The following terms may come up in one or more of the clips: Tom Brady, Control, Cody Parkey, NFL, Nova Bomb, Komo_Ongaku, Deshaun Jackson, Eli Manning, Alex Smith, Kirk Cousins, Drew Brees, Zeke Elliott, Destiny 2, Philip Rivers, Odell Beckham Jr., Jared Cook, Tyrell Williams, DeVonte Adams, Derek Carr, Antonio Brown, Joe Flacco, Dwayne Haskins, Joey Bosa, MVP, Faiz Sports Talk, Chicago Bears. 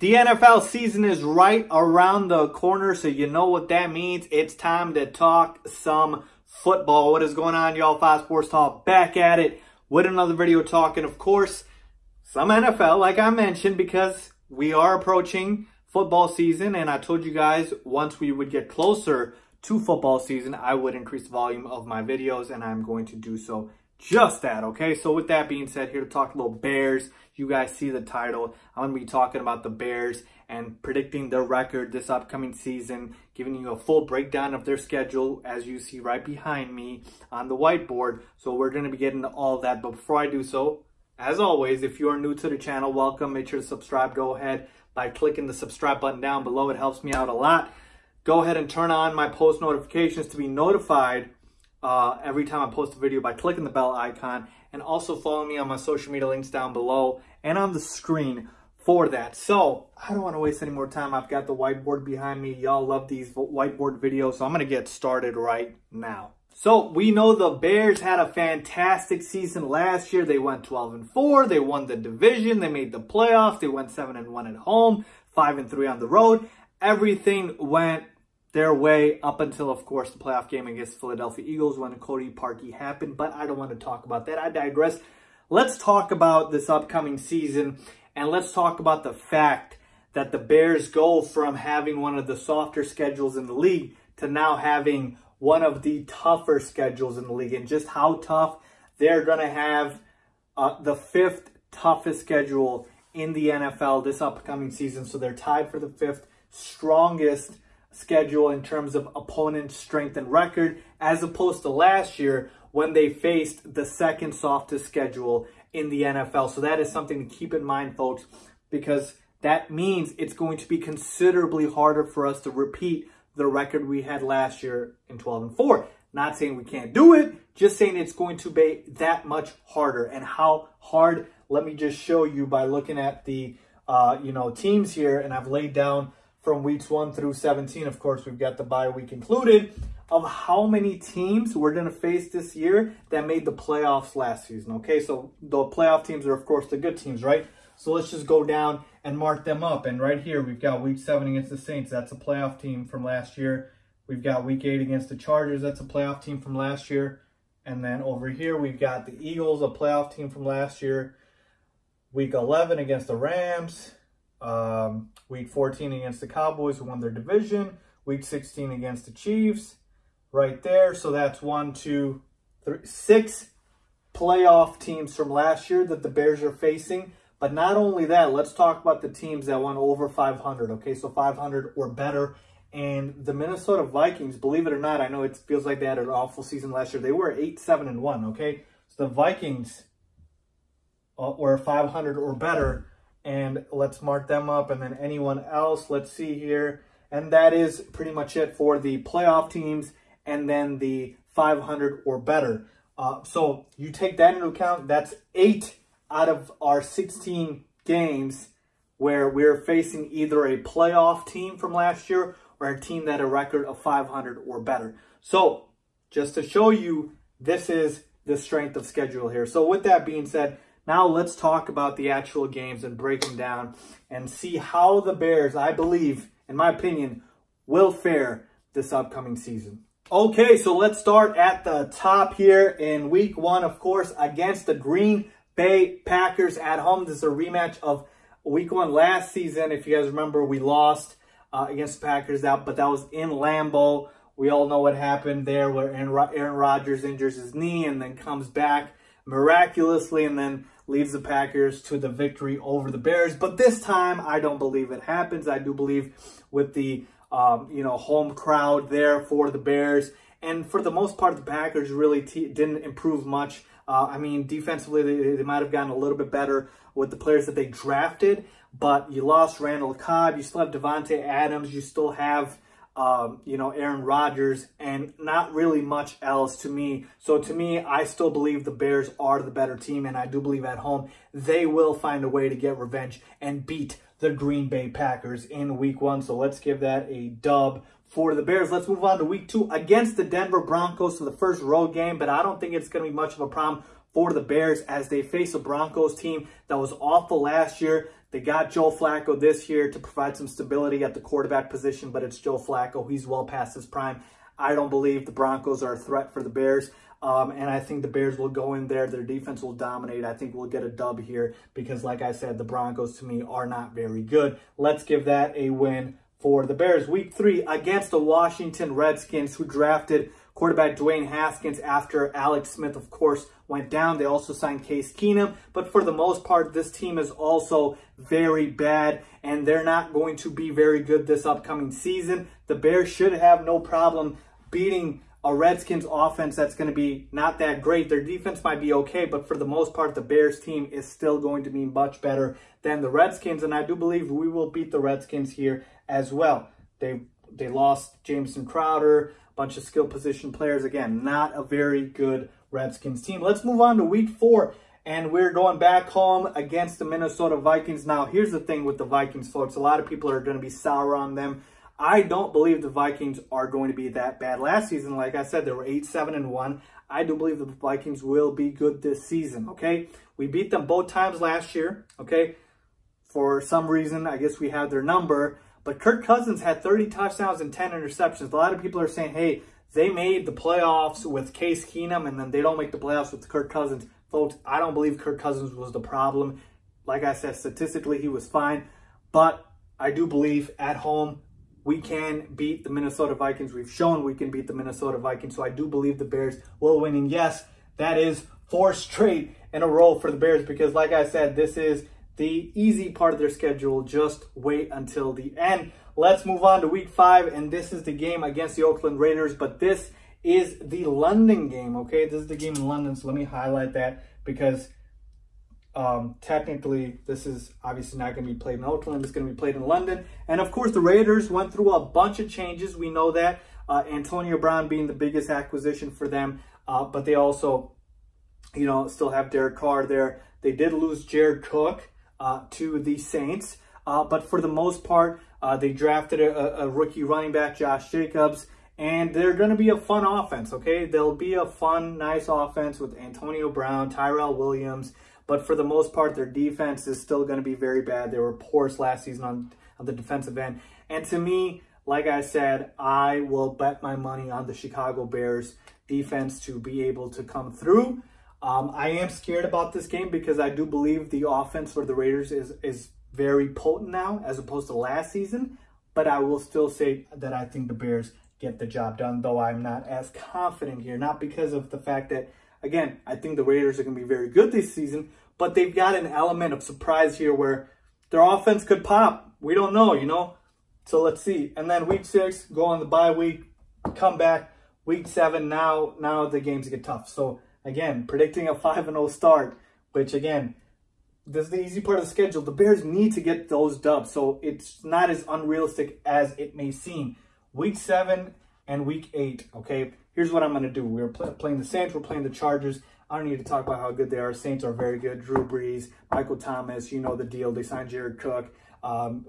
The NFL season is right around the corner, so you know what that means. It's time to talk some football. What is going on, y'all? Faiz Sports Talk back at it with another video talking, of course, some NFL, like I mentioned, because we are approaching football season, and I told you guys once we would get closer to football season, I would increase the volume of my videos, and I'm going to do so just that, okay? So with that being said, here to talk a little Bears. You guys see the title. I'm going to be talking about the Bears and predicting their record this upcoming season, giving you a full breakdown of their schedule, as you see right behind me on the whiteboard. So we're going to be getting to all that. But before I do so, as always, if you are new to the channel, welcome. Make sure to subscribe. Go ahead by clicking the subscribe button down below. It helps me out a lot. Go ahead and turn on my post notifications to be notified every time I post a video by clicking the bell icon, and also follow me on my social media links down below and on the screen for that. So I don't want to waste any more time. I've got the whiteboard behind me. Y'all love these whiteboard videos, so I'm going to get started right now. So we know the Bears had a fantastic season last year. They went 12-4. They won the division. They made the playoffs. They went 7-1 at home, 5-3 on the road. Everything went their way up until, of course, the playoff game against Philadelphia Eagles when Cody Parkey happened. But I don't want to talk about that. I digress. Let's talk about this upcoming season, and let's talk about the fact that the Bears go from having one of the softer schedules in the league to now having one of the tougher schedules in the league, and just how tough they're going to have the fifth toughest schedule in the NFL this upcoming season. So they're tied for the fifth strongest schedule in terms of opponent strength and record, as opposed to last year when they faced the second softest schedule in the NFL. So that is something to keep in mind, folks, because that means it's going to be considerably harder for us to repeat the record we had last year in 12-4. Not saying we can't do it, just saying it's going to be that much harder. And how hard, let me just show you by looking at the teams here, and I've laid down from weeks 1 through 17, of course, we've got the bye week included, of how many teams we're going to face this year that made the playoffs last season, okay? So the playoff teams are, of course, the good teams, right? So let's just go down and mark them up. And right here, we've got week 7 against the Saints. That's a playoff team from last year. We've got week 8 against the Chargers. That's a playoff team from last year. And then over here, we've got the Eagles, a playoff team from last year. Week 11 against the Rams. Week 14 against the Cowboys, who won their division. Week 16 against the Chiefs, right there. So that's 6 playoff teams from last year that the Bears are facing. But not only that, let's talk about the teams that won over 500, okay? So 500 or better. And the Minnesota Vikings, believe it or not, I know it feels like they had an awful season last year. They were 8-7-1, okay? So the Vikings were 500 or better. And let's mark them up, and then anyone else, let's see here. And that is pretty much it for the playoff teams and then the 500 or better. So you take that into account, that's 8 out of our 16 games where we're facing either a playoff team from last year or a team that had a record of 500 or better. So just to show you, this is the strength of schedule here. So with that being said, now let's talk about the actual games and break them down and see how the Bears, I believe, in my opinion, will fare this upcoming season. Okay, so let's start at the top here in week 1, of course, against the Green Bay Packers at home. This is a rematch of week 1 last season. If you guys remember, we lost against the Packers, but that was in Lambeau. We all know what happened there, where Aaron Rodgers injures his knee and then comes back miraculously and then leads the Packers to the victory over the Bears. But this time, I don't believe it happens. I do believe with the home crowd there for the Bears. And for the most part, the Packers really didn't improve much. I mean, defensively, they might have gotten a little bit better with the players that they drafted. But you lost Randall Cobb. You still have DeVonte Adams. You still have Aaron Rodgers, and not really much else to me. So to me, I still believe the Bears are the better team, and I do believe at home they will find a way to get revenge and beat the Green Bay Packers in week 1. So let's give that a dub for the Bears. Let's move on to week two against the Denver Broncos for the first road game, but I don't think it's going to be much of a problem for the Bears as they face a Broncos team that was awful last year. They got Joe Flacco this year to provide some stability at the quarterback position, but it's Joe Flacco. He's well past his prime. I don't believe the Broncos are a threat for the Bears, and I think the Bears will go in there. Their defense will dominate. I think we'll get a dub here because, like I said, the Broncos, to me, are not very good. Let's give that a win for the Bears. Week 3 against the Washington Redskins, who drafted quarterback Dwayne Haskins after Alex Smith, of course, went down. They also signed Case Keenum. But for the most part, this team is also very bad, and they're not going to be very good this upcoming season. The Bears should have no problem beating a Redskins offense that's going to be not that great. Their defense might be okay, but for the most part, the Bears team is still going to be much better than the Redskins, and I do believe we will beat the Redskins here as well. They lost Jameson Crowder, a bunch of skill position players. Again, not a very good Redskins team. Let's move on to week 4, and we're going back home against the Minnesota Vikings. Now, here's the thing with the Vikings, folks. A lot of people are going to be sour on them. I don't believe the Vikings are going to be that bad. Last season, like I said, they were 8-7-1. I do believe the Vikings will be good this season, okay? We beat them both times last year, okay? For some reason, I guess we had their number. But Kirk Cousins had 30 touchdowns and 10 interceptions. A lot of people are saying, hey, they made the playoffs with Case Keenum, and then they don't make the playoffs with Kirk Cousins. Folks, I don't believe Kirk Cousins was the problem. Like I said, statistically, he was fine. But I do believe at home, we can beat the Minnesota Vikings. We've shown we can beat the Minnesota Vikings, so I do believe the Bears will win. And yes, that is 4 straight in a row for the Bears because, like I said, this is the easy part of their schedule. Just wait until the end. Let's move on to week 5, and this is the game against the Oakland Raiders, but this is the London game, okay? This is the game in London, so let me highlight that because technically, this is obviously not going to be played in Oakland. It's going to be played in London. And, of course, the Raiders went through a bunch of changes. We know that. Antonio Brown being the biggest acquisition for them. But they also, you know, still have Derek Carr there. They did lose Jared Cook to the Saints. But for the most part, they drafted a rookie running back, Josh Jacobs. And they're going to be a fun offense, okay? They'll be a fun, nice offense with Antonio Brown, Tyrell Williams. But for the most part, their defense is still going to be very bad. They were porous last season on the defensive end. And to me, like I said, I will bet my money on the Chicago Bears defense to be able to come through. I am scared about this game because I do believe the offense for the Raiders is very potent now as opposed to last season. But I will still say that I think the Bears get the job done, though I'm not as confident here. Not because of the fact that, again, I think the Raiders are going to be very good this season, but they've got an element of surprise here where their offense could pop. We don't know, you know? So let's see. And then week 6, go on the bye week, come back. Week 7, now the games get tough. So, again, predicting a 5-0 start, which, again, this is the easy part of the schedule. The Bears need to get those dubs, so it's not as unrealistic as it may seem. Week 7 and week 8, okay? Here's what I'm going to do. We're playing the Saints. We're playing the Chargers. I don't need to talk about how good they are. Saints are very good. Drew Brees, Michael Thomas, you know the deal. They signed Jared Cook. Alvin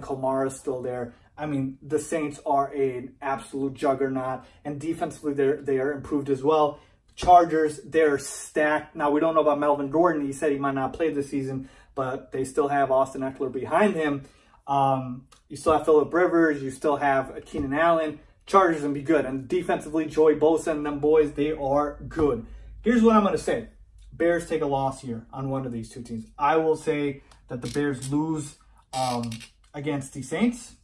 Kamara's still there. I mean, the Saints are an absolute juggernaut. And defensively, they are improved as well. Chargers, they're stacked. Now, we don't know about Melvin Gordon. He said he might not play this season, but they still have Austin Eckler behind him. You still have Philip Rivers. You still have Keenan Allen. Chargers and be good. And defensively, Joey Bosa and them boys, they are good. Here's what I'm going to say. Bears take a loss here on one of these two teams. I will say that the Bears lose against the Saints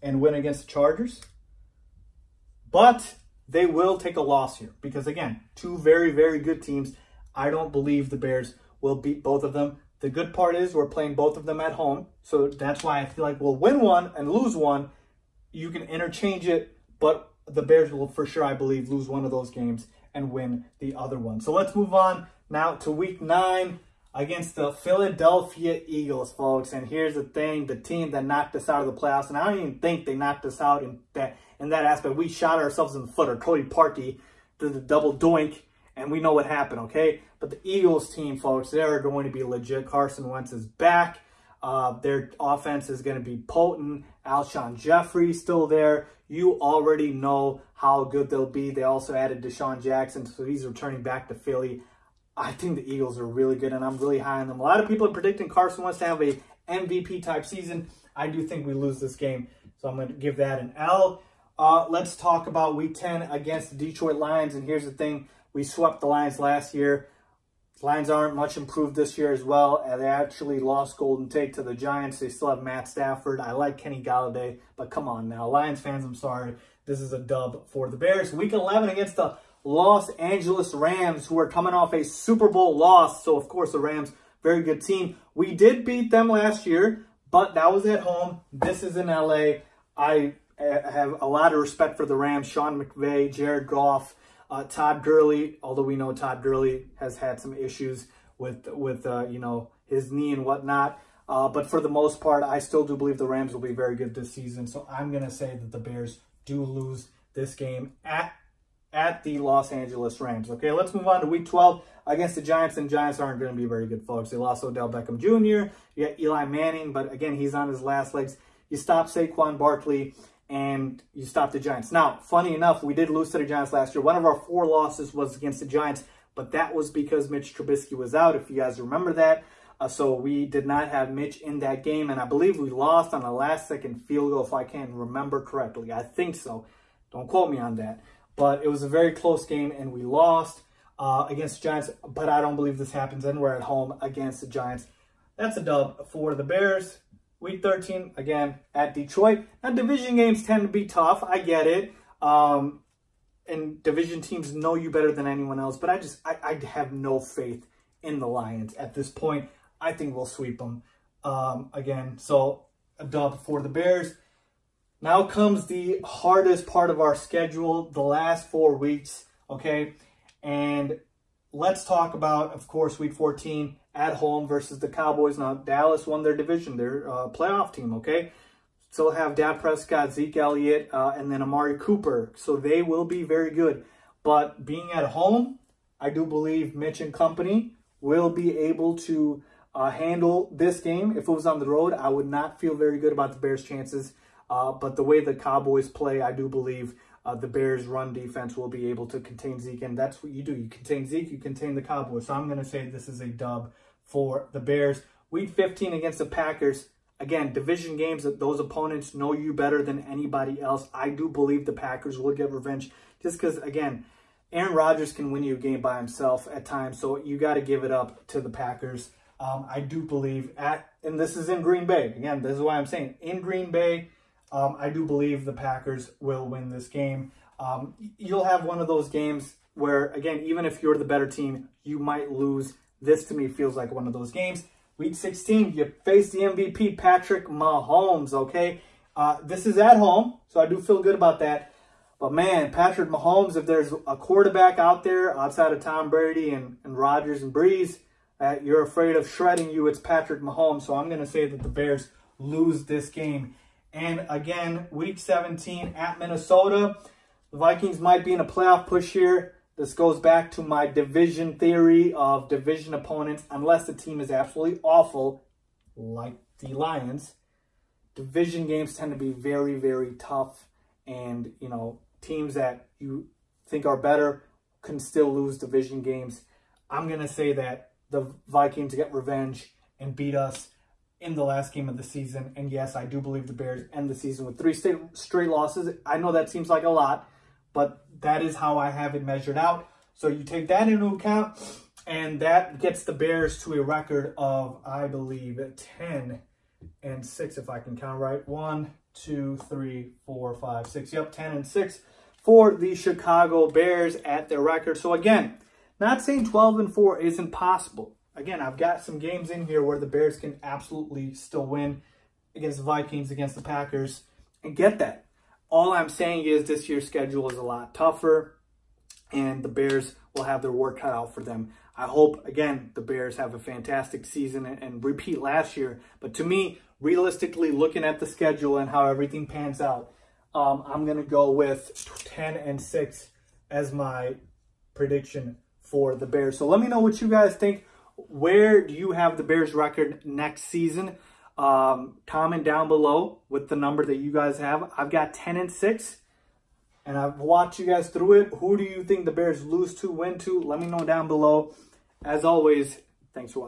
and win against the Chargers. But they will take a loss here because, again, two very, very good teams. I don't believe the Bears will beat both of them. The good part is we're playing both of them at home. So that's why I feel like we'll win one and lose one. You can interchange it, but the Bears will for sure, I believe, lose one of those games and win the other one. So let's move on now to week 9 against the Philadelphia Eagles, folks. And here's the thing, the team that knocked us out of the playoffs, and I don't even think they knocked us out in that aspect. We shot ourselves in the foot, or Cody Parkey did the double doink, and we know what happened, okay? But the Eagles team, folks, they're going to be legit. Carson Wentz is back. Their offense is going to be potent. Alshon Jeffrey still there. You already know how good they'll be. They also added Deshaun Jackson, so he's returning back to Philly. I think the Eagles are really good, and I'm really high on them. A lot of people are predicting Carson Wentz to have a MVP-type season. I do think we lose this game, so I'm going to give that an L. Let's talk about Week 10 against the Detroit Lions, and here's the thing. We swept the Lions last year. The Lions aren't much improved this year as well, and they actually lost Golden Tate to the Giants. They still have Matt Stafford. I like Kenny Golladay, but come on now. Lions fans, I'm sorry. This is a dub for the Bears. Week 11 against the Los Angeles Rams, who are coming off a Super Bowl loss. So, of course, the Rams, very good team. We did beat them last year, but that was at home. This is in L.A. I have a lot of respect for the Rams. Sean McVay, Jared Goff, Todd Gurley, although we know Todd Gurley has had some issues with his knee and whatnot. But for the most part, I still do believe the Rams will be very good this season. So I'm going to say that the Bears do lose this game at the Los Angeles Rams. Okay, let's move on to Week 12 against the Giants, and Giants aren't going to be very good, folks. They lost Odell Beckham Jr., you got Eli Manning, but again, he's on his last legs. You stop Saquon Barkley, and you stop the Giants. Now, funny enough, we did lose to the Giants last year. One of our 4 losses was against the Giants, but that was because Mitch Trubisky was out, if you guys remember that. So we did not have Mitch in that game, and I believe we lost on a last-second field goal, if I can remember correctly. I think so. Don't quote me on that. But it was a very close game, and we lost against the Giants. But I don't believe this happens, and we're at home against the Giants. That's a dub for the Bears. Week 13, again, at Detroit. Now, division games tend to be tough. I get it. And division teams know you better than anyone else. But I have no faith in the Lions at this point. I think we'll sweep them again. So, a dub for the Bears. Now comes the hardest part of our schedule, the last 4 weeks, okay? And let's talk about, of course, Week 14 at home versus the Cowboys. Now, Dallas won their division, their playoff team, okay? Still have Dak Prescott, Zeke Elliott, and then Amari Cooper. So they will be very good. But being at home, I do believe Mitch and company will be able to handle this game. If it was on the road, I would not feel very good about the Bears' chances. But the way the Cowboys play, I do believe the Bears' run defense will be able to contain Zeke. And that's what you do. You contain Zeke, you contain the Cowboys. So I'm going to say this is a dub for the Bears. Week 15 against the Packers. Again, division games, that those opponents know you better than anybody else. I do believe the Packers will get revenge just because, again, Aaron Rodgers can win you a game by himself at times. So you got to give it up to the Packers. I do believe and this is in Green Bay. Again, this is why I'm saying in Green Bay. I do believe the Packers will win this game. You'll have one of those games where, again, even if you're the better team, you might lose. This, to me, feels like one of those games. Week 16, you face the MVP, Patrick Mahomes, okay? This is at home, so I do feel good about that. But, man, Patrick Mahomes, if there's a quarterback out there outside of Tom Brady and Rodgers and Brees, that you're afraid of shredding you, it's Patrick Mahomes. So I'm going to say that the Bears lose this game. And again, Week 17 at Minnesota. The Vikings might be in a playoff push here. This goes back to my division theory of division opponents. Unless the team is absolutely awful, like the Lions, division games tend to be very, very tough. And, you know, teams that you think are better can still lose division games. I'm going to say that the Vikings get revenge and beat us in the last game of the season. And yes, I do believe the Bears end the season with 3 straight losses. I know that seems like a lot, but that is how I have it measured out. So you take that into account, and that gets the Bears to a record of, I believe, 10-6, if I can count right. 1, 2, 3, 4, 5, 6. Yep, 10-6 for the Chicago Bears at their record. So again, not saying 12-4 isn't possible. Again, I've got some games in here where the Bears can absolutely still win against the Vikings, against the Packers, and get that. All I'm saying is this year's schedule is a lot tougher, and the Bears will have their work cut out for them. I hope, again, the Bears have a fantastic season and repeat last year. But to me, realistically, looking at the schedule and how everything pans out, I'm going to go with 10-6 as my prediction for the Bears. So let me know what you guys think. Where do you have the Bears record next season? Comment down below with the number that you guys have. I've got 10 and 6, and I've walked you guys through it. Who do you think the Bears lose to, win to? Let me know down below. As always, thanks for watching.